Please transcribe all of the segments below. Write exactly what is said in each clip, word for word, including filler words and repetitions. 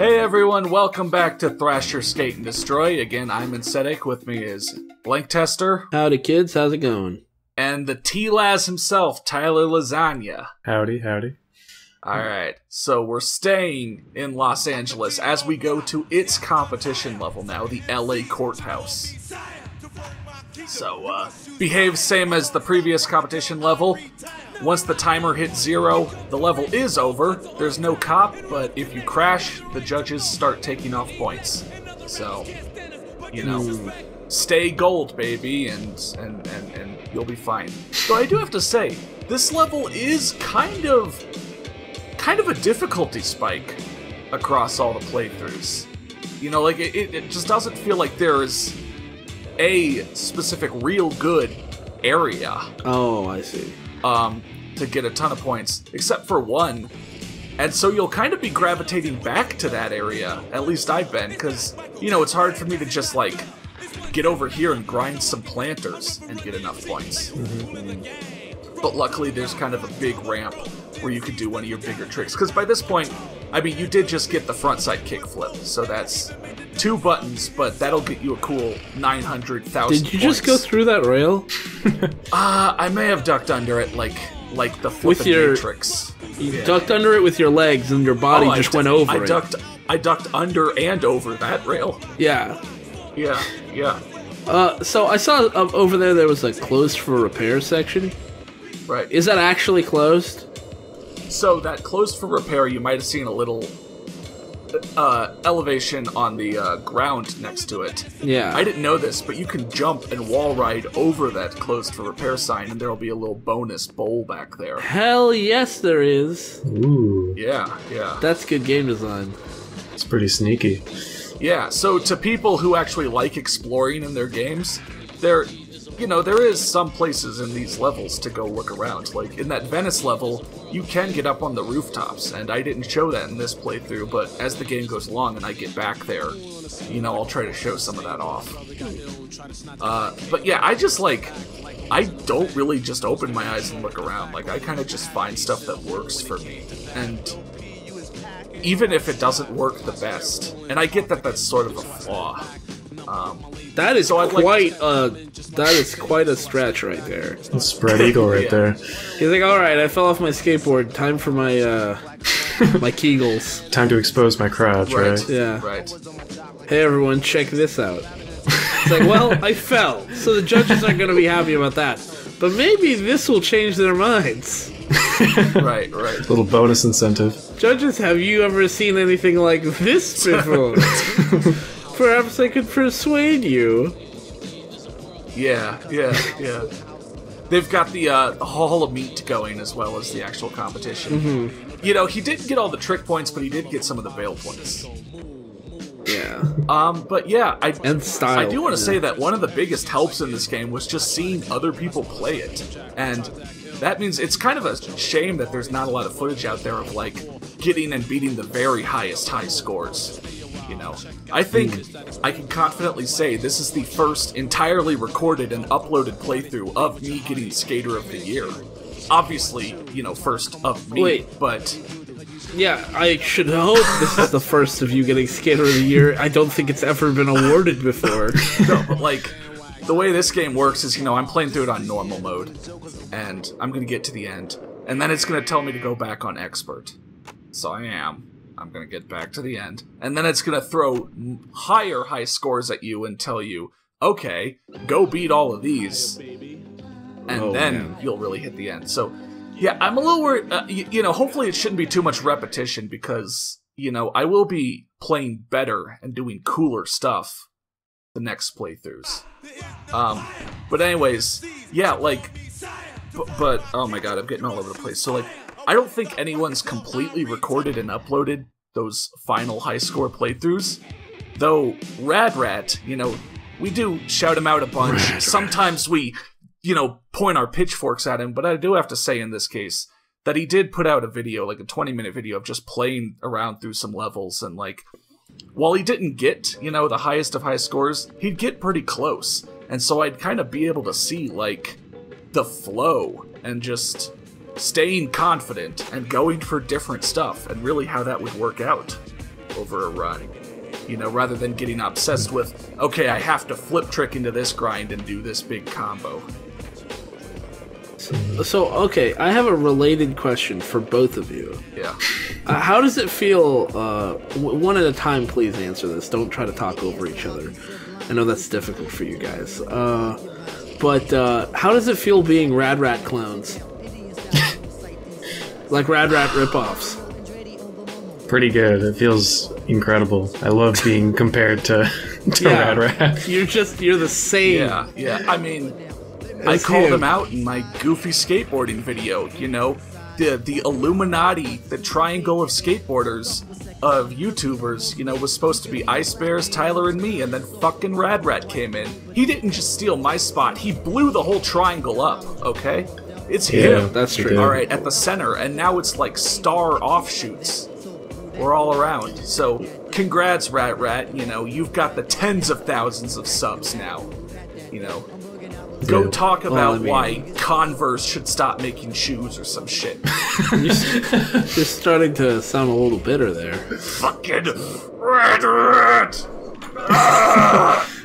Hey everyone, welcome back to Thrasher: Skate and Destroy. Again, I'm Insetik, with me is Blank Tester. Howdy kids, how's it going? And the T-Laz himself, Tyler Lasagna. Howdy, howdy. Alright, so we're staying in Los Angeles as we go to its competition level now, the L A Courthouse. So, uh, behaves same as the previous competition level. Once the timer hits zero, the level is over. There's no cop, but if you crash, the judges start taking off points. So, you know, mm. stay gold, baby, and, and, and, and you'll be fine. So I do have to say, this level is kind of, kind of a difficulty spike across all the playthroughs. You know, like, it, it just doesn't feel like there is a specific real good area. Oh, I see. Um, to get a ton of points, except for one, and so you'll kind of be gravitating back to that area, at least I've been, because, you know, it's hard for me to just, like, get over here and grind some planters and get enough points. Mm-hmm. But luckily there's kind of a big ramp where you can do one of your bigger tricks, because by this point, I mean, you did just get the frontside kickflip, so that's two buttons, but that'll get you a cool nine hundred thousand Did you points. Just go through that rail? uh, I may have ducked under it, like like the flipping with your, Matrix. You yeah. ducked under it with your legs, and your body oh, just went over I it. Ducked, I ducked under and over that rail. Yeah. Yeah, yeah. Uh, so I saw uh, over there, there was a closed for repair section. Right. Is that actually closed? So that closed for repair, you might have seen a little uh, elevation on the uh, ground next to it. Yeah. I didn't know this, but you can jump and wall ride over that closed for repair sign, and there'll be a little bonus bowl back there. Hell yes, there is. Ooh. Yeah, yeah. That's good game design. It's pretty sneaky. Yeah, so to people who actually like exploring in their games, they're... You know, there is some places in these levels to go look around. Like, in that Venice level, you can get up on the rooftops, and I didn't show that in this playthrough, but as the game goes along and I get back there, you know, I'll try to show some of that off. Uh, but yeah, I just, like, I don't really just open my eyes and look around. Like, I kind of just find stuff that works for me, and even if it doesn't work the best, and I get that that's sort of a flaw. Um, that is so quite like uh that is quite a stretch right there. That's spread eagle right yeah. there. He's like, all right, I fell off my skateboard. Time for my uh, my Kegels. Time to expose my crotch, right? right? Yeah. Right. Hey everyone, check this out. It's like, well, I fell, so the judges aren't going to be happy about that. But maybe this will change their minds. Right, right. Little bonus incentive. Judges, have you ever seen anything like this before? Perhaps I could persuade you. Yeah, yeah, yeah. They've got the uh, Hall of Meat going as well as the actual competition. Mm-hmm. You know, he didn't get all the trick points, but he did get some of the bail points. Yeah. Um, but yeah, I, and style, I do want to yeah. say that one of the biggest helps in this game was just seeing other people play it. And that means it's kind of a shame that there's not a lot of footage out there of, like, getting and beating the very highest high scores. You know, I think mm. I can confidently say this is the first entirely recorded and uploaded playthrough of me getting Skater of the Year. Obviously, you know, first of me, Wait. but... Yeah, I should hope this is the first of you getting Skater of the Year. I don't think it's ever been awarded before. No, but like, the way this game works is, you know, I'm playing through it on normal mode, and I'm going to get to the end, and then it's going to tell me to go back on expert. So I am. I'm going to get back to the end. And then it's going to throw higher high scores at you and tell you, okay, go beat all of these. And oh, then man. you'll really hit the end. So, yeah, I'm a little worried. Uh, you, you know, hopefully it shouldn't be too much repetition because, you know, I will be playing better and doing cooler stuff the next playthroughs. Um, but anyways, yeah, like, but, oh my god, I'm getting all over the place. So, like, I don't think anyone's completely recorded and uploaded those final high score playthroughs, though Rad Rat, you know, we do shout him out a bunch. Rad Sometimes Rat. we, you know, point our pitchforks at him, but I do have to say in this case that he did put out a video, like a twenty minute video of just playing around through some levels, and like, while he didn't get, you know, the highest of high scores, he'd get pretty close, and so I'd kind of be able to see, like, the flow and just... staying confident and going for different stuff and really how that would work out. over a run. You know, rather than getting obsessed with, okay, I have to flip trick into this grind and do this big combo. So, okay, I have a related question for both of you. Yeah. Uh, how does it feel, uh, one at a time, please answer this. Don't try to talk over each other. I know that's difficult for you guys. Uh, but uh, how does it feel being Rad Rat clones? Like Rad Rat ripoffs. Pretty good. It feels incredible. I love being compared to, to yeah, Rad Rat. You're just, you're the same. Yeah, yeah. I mean, That's I called him. him out in my goofy skateboarding video, you know? The, the Illuminati, the triangle of skateboarders, of YouTubers, you know, was supposed to be Ice Bears, Tyler, and me, and then fucking Rad Rat came in. He didn't just steal my spot, he blew the whole triangle up, okay? It's him. Yeah, that's true. Alright, at the center, and now it's like star offshoots. We're all around. So, congrats, Rad Rat, you know, you've got the tens of thousands of subs now, you know? Go Dude. talk about well, I mean, why Converse should stop making shoes or some shit. You're starting to sound a little bitter there. Fucking Rad Rat! Ah!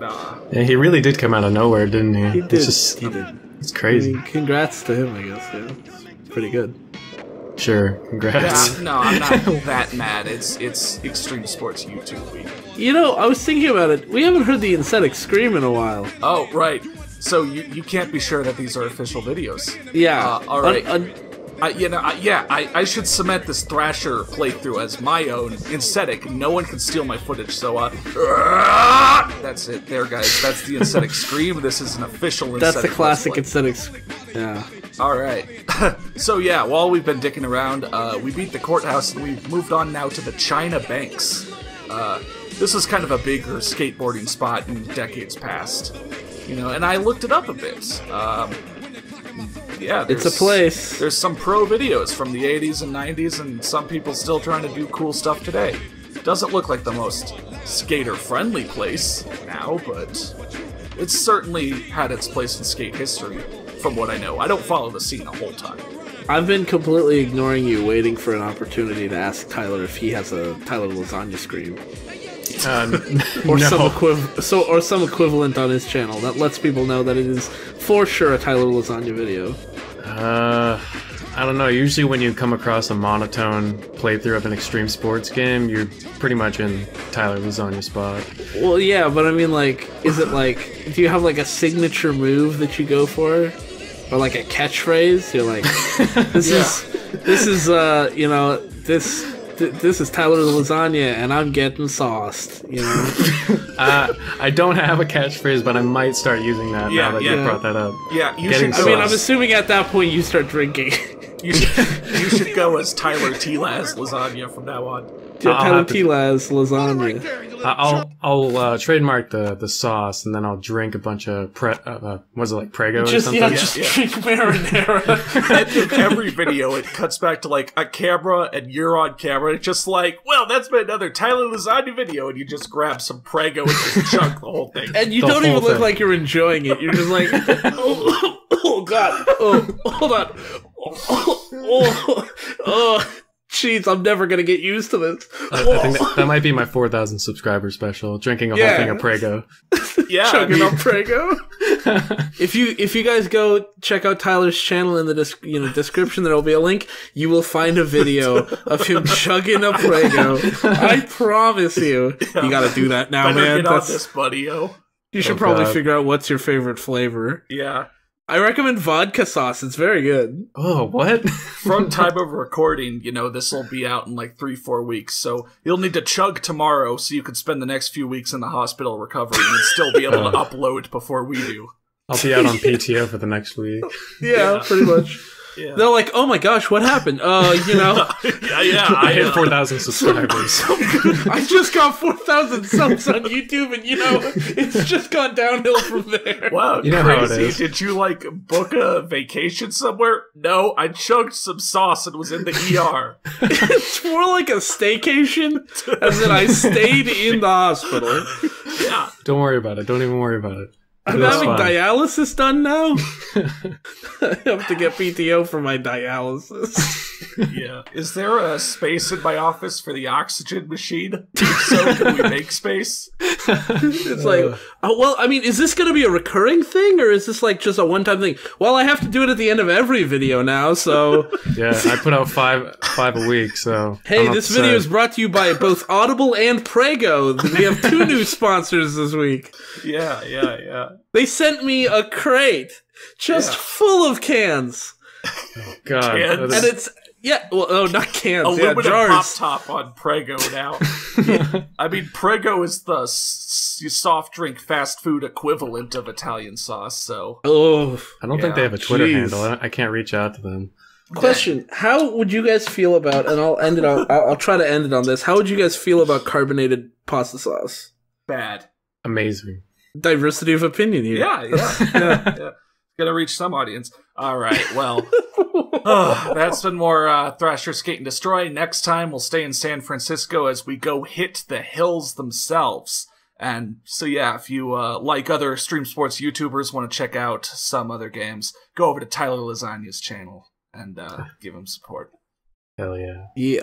Nah. Yeah, he really did come out of nowhere, didn't he? He did. It's, just, he did. It's crazy. I mean, congrats to him, I guess. Yeah. It's pretty good. Sure, congrats. Yeah, no, I'm not that mad. It's it's Extreme Sports YouTube week. You know, I was thinking about it. We haven't heard the Insetik scream in a while. Oh, right. So you you can't be sure that these are official videos. Yeah. Uh, all right. Un un I, you know, I, yeah, I, I should cement this Thrasher playthrough as my own Insetik. No one can steal my footage, so uh, that's it. There, guys. That's the Insetik scream. This is an official Insetik. That's the classic Insetik scream. Yeah. Alright, so yeah, while we've been dicking around, uh, we beat the courthouse and we've moved on now to the China Banks. Uh, this is kind of a bigger skateboarding spot in decades past, you know, and I looked it up a bit. Um, yeah, it's a place. There's some pro videos from the eighties and nineties and some people still trying to do cool stuff today. Doesn't look like the most skater-friendly place now, but it's certainly had its place in skate history. From what I know, I don't follow the scene the whole time. I've been completely ignoring you, waiting for an opportunity to ask Tyler if he has a Tyler Lasagna scream, um, or no. some equiv so or some equivalent on his channel that lets people know that it is for sure a Tyler Lasagna video. Uh, I don't know. Usually, when you come across a monotone playthrough of an extreme sports game, you're pretty much in Tyler Lasagna spot. Well, yeah, but I mean, like, is it like? Do you have like a signature move that you go for? Or like a catchphrase, you're like, this yeah. is, this is, uh, you know, this, th this is Tyler Lasagna, and I'm getting sauced, you know. uh, I don't have a catchphrase, but I might start using that yeah, now that yeah. you brought that up. Yeah, you getting should. Sauced. I mean, I'm assuming at that point you start drinking. you should, you should go as Tyler T. Las Lasagna from now on. Yeah, I'll Tyler T. Las Lasagna. I'll I'll uh, trademark the the sauce, and then I'll drink a bunch of pre uh, was it like Prego just, or something? Yeah, yeah, just yeah. drink marinara. In every video, it cuts back to like a camera, and you're on camera. It's just like, well, that's been another Tyler Lasagna video, and you just grab some Prego and just chunk the whole thing. And you the don't even thing. look like you're enjoying it. You're just like, oh, oh god, oh hold on, oh. oh, oh. Jeez, I'm never gonna get used to this. I, I think that, that might be my four thousand subscriber special. Drinking a yeah. whole thing of Prego. yeah, chugging on Prego. if you if you guys go check out Tyler's channel in the dis you know description, there will be a link. You will find a video of him chugging a Prego. I promise you. Yeah. You gotta do that now, Better man. Get That's, on this, buddy-o. You should oh, probably God. figure out what's your favorite flavor. Yeah. I recommend vodka sauce. It's very good. Oh, what? From time of recording, you know, this will be out in like three, four weeks. So you'll need to chug tomorrow so you can spend the next few weeks in the hospital recovering and still be able to upload before we do. I'll be out on P T O for the next week. Yeah, yeah. pretty much. Yeah. They're like, oh my gosh, what happened? Uh, you know. yeah, yeah. I hit four thousand subscribers. I just got four thousand subs on YouTube, and you know, it's just gone downhill from there. Wow, you know crazy. How it is. Did you, like, book a vacation somewhere? No, I chugged some sauce and was in the E R. It's more like a staycation, as in I stayed in the hospital. Yeah. Don't worry about it. Don't even worry about it. I'm having fun. Dialysis done now? I have to get P T O for my dialysis. Yeah. Is there a space in my office for the oxygen machine? If so, can we make space? It's like, oh, well, I mean, is this going to be a recurring thing, or is this like just a one-time thing? Well, I have to do it at the end of every video now, so... Yeah, I put out five five a week, so... Hey, this video is brought to you by both Audible and Prego. We have two new sponsors this week. Yeah, yeah, yeah. They sent me a crate just yeah. full of cans. Oh, God. Cans? And it's, yeah, well, oh, not cans. Aluminum yeah, jars. Pop top on Prego now. Yeah. I mean, Prego is the s soft drink fast food equivalent of Italian sauce, so. Oh, I don't yeah. think they have a Twitter Jeez. handle. I, I can't reach out to them. Question: how would you guys feel about, and I'll end it on, I'll, I'll try to end it on this. How would you guys feel about carbonated pasta sauce? Bad. Amazing. Diversity of opinion here. Yeah, yeah, yeah, yeah. Gonna reach some audience. All right, well, uh, that's been more uh, Thrasher Skate and Destroy. Next time, we'll stay in San Francisco as we go hit the hills themselves. And so, yeah, if you, uh, like other Stream Sports YouTubers, want to check out some other games, go over to Tyler Lasagna's channel and uh, give him support. Hell yeah. Yeah.